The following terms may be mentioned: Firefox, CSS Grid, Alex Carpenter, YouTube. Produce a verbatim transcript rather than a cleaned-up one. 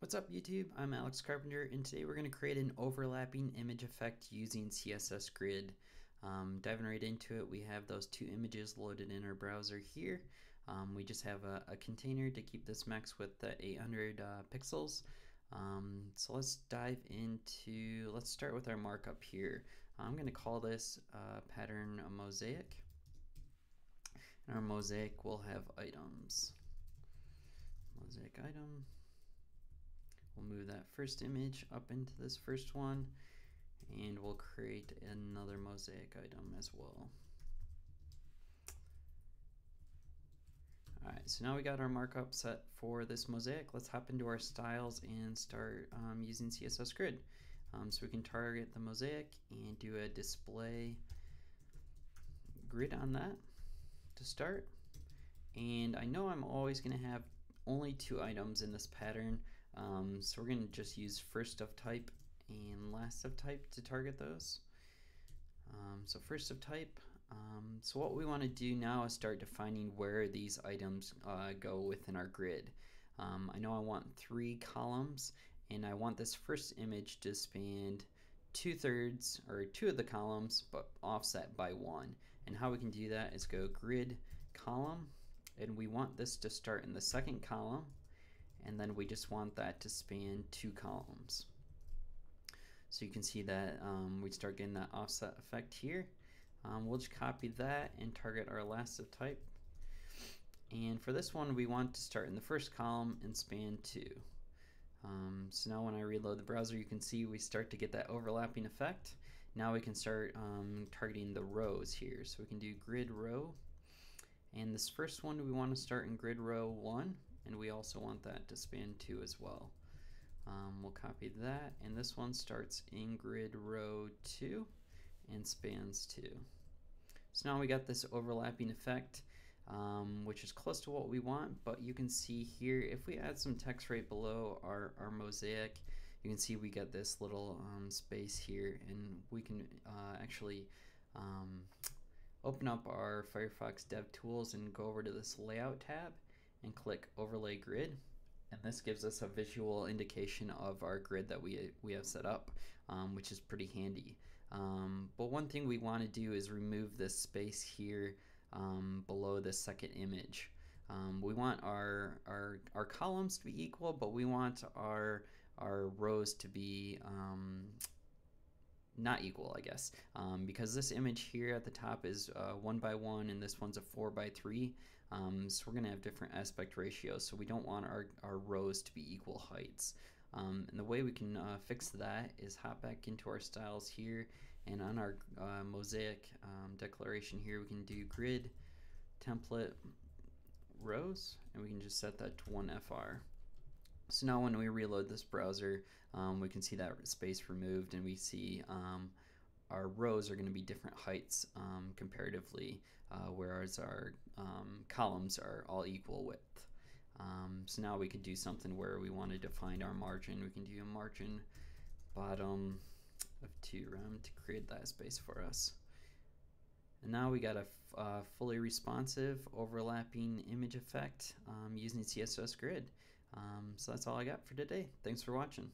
What's up YouTube, I'm Alex Carpenter, and today we're going to create an overlapping image effect using C S S Grid. Um, diving right into it, we have those two images loaded in our browser here. Um, we just have a, a container to keep this max width at eight hundred uh, pixels. Um, so let's dive into, let's start with our markup here. I'm going to call this uh, pattern a mosaic. And our mosaic will have items. Mosaic item. We'll move that first image up into this first one, and we'll create another mosaic item as well. All right, so now we got our markup set for this mosaic. Let's hop into our styles and start um, using C S S Grid. Um, so we can target the mosaic and do a display grid on that to start. And I know I'm always going to have only two items in this pattern. Um, so we're going to just use first of type and last of type to target those. Um, so first of type. Um, so what we want to do now is start defining where these items uh, go within our grid. Um, I know I want three columns, and I want this first image to span two thirds or two of the columns, but offset by one. And how we can do that is go grid column, and we want this to start in the second column. And then we just want that to span two columns. So you can see that um, we start getting that offset effect here. Um, we'll just copy that and target our last of type. And for this one, we want to start in the first column and span two. Um, so now when I reload the browser, you can see we start to get that overlapping effect. Now we can start um, targeting the rows here. So we can do grid row. And this first one, we want to start in grid row one. And we also want that to span two as well. Um, we'll copy that, and this one starts in grid row two and spans two. So now we got this overlapping effect, um, which is close to what we want, but you can see here, if we add some text right below our, our mosaic, you can see we got this little um, space here, and we can uh, actually um, open up our Firefox Dev Tools and go over to this Layout tab and click overlay grid, and this gives us a visual indication of our grid that we we have set up, um, which is pretty handy. Um, but one thing we want to do is remove this space here um, below this second image. Um, we want our, our our columns to be equal, but we want our our rows to be um, not equal, I guess, um, because this image here at the top is uh, one by one, and this one's a four by three. Um, so we're going to have different aspect ratios. So we don't want our, our rows to be equal heights. Um, and the way we can uh, fix that is hop back into our styles here, and on our uh, mosaic um, declaration here, we can do grid template rows, and we can just set that to one F R. So now when we reload this browser, um, we can see that space removed, and we see um, our rows are going to be different heights um, comparatively, uh, whereas our um, columns are all equal width. Um, so now we could do something where we want to define our margin. We can do a margin bottom of two rem to create that space for us. And now we got a f uh, fully responsive overlapping image effect um, using C S S Grid. Um, so that's all I got for today. Thanks for watching.